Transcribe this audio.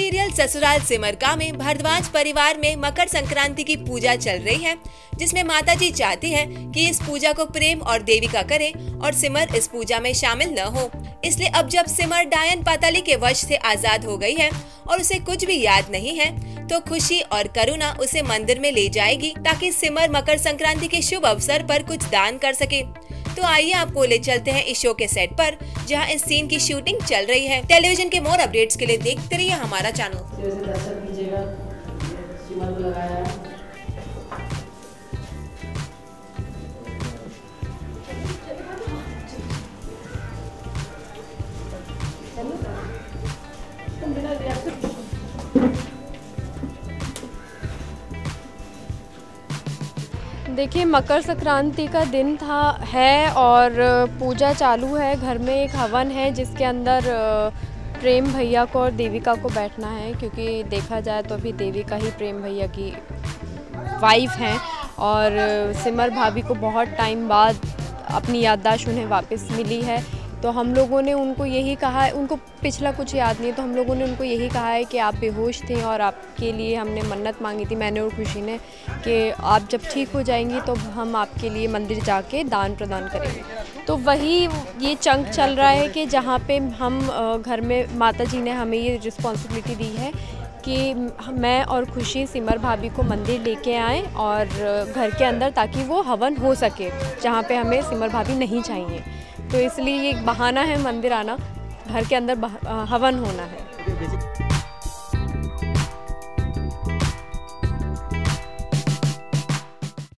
Serial Sasural Simar का में भरद्वाज परिवार में मकर संक्रांति की पूजा चल रही है, जिसमें माताजी चाहती हैं कि इस पूजा को प्रेम और देविका करें और सिमर इस पूजा में शामिल न हो। इसलिए अब जब सिमर डायन पाताली के वश से आजाद हो गई है और उसे कुछ भी याद नहीं है, तो खुशी और करुणा उसे मंदिर में ले जाएगी ताकि सिमर मकर संक्रांति के शुभ अवसर पर कुछ दान कर सके। तो आइए आपको ले चलते हैं इस शो के सेट पर, जहां इस सीन की शूटिंग चल रही है। टेलीविजन के मोर अपडेट्स के लिए देखते रहिए हमारा चैनल। देखिए, मकर संक्रांति का दिन था है और पूजा चालू है। घर में एक हवन है जिसके अंदर प्रेम भैया को और देविका को बैठना है, क्योंकि देखा जाए तो अभी देविका ही प्रेम भैया की वाइफ हैं और सिमर भाभी को बहुत टाइम बाद अपनी याददाश्त उन्हें वापस मिली है। तो हम लोगों ने उनको यही कहा है, उनको पिछला कुछ याद नहीं है, तो हम लोगों ने उनको यही कहा है कि आप बेहोश थे और आपके लिए हमने मन्नत मांगी थी, मैंने और खुशी ने, कि आप जब ठीक हो जाएंगी तो हम आपके लिए मंदिर जाके दान प्रदान करेंगे। तो वही ये चंक चल रहा है कि जहाँ पे हम घर में माता जी ने हमें ये रिस्पॉन्सिबिलिटी दी है कि मैं और खुशी सिमर भाभी को मंदिर लेके आएँ और घर के अंदर, ताकि वो हवन हो सके जहाँ पे हमें सिमर भाभी नहीं चाहिए। तो इसलिए ये एक बहाना है मंदिर आना, घर के अंदर हवन होना है।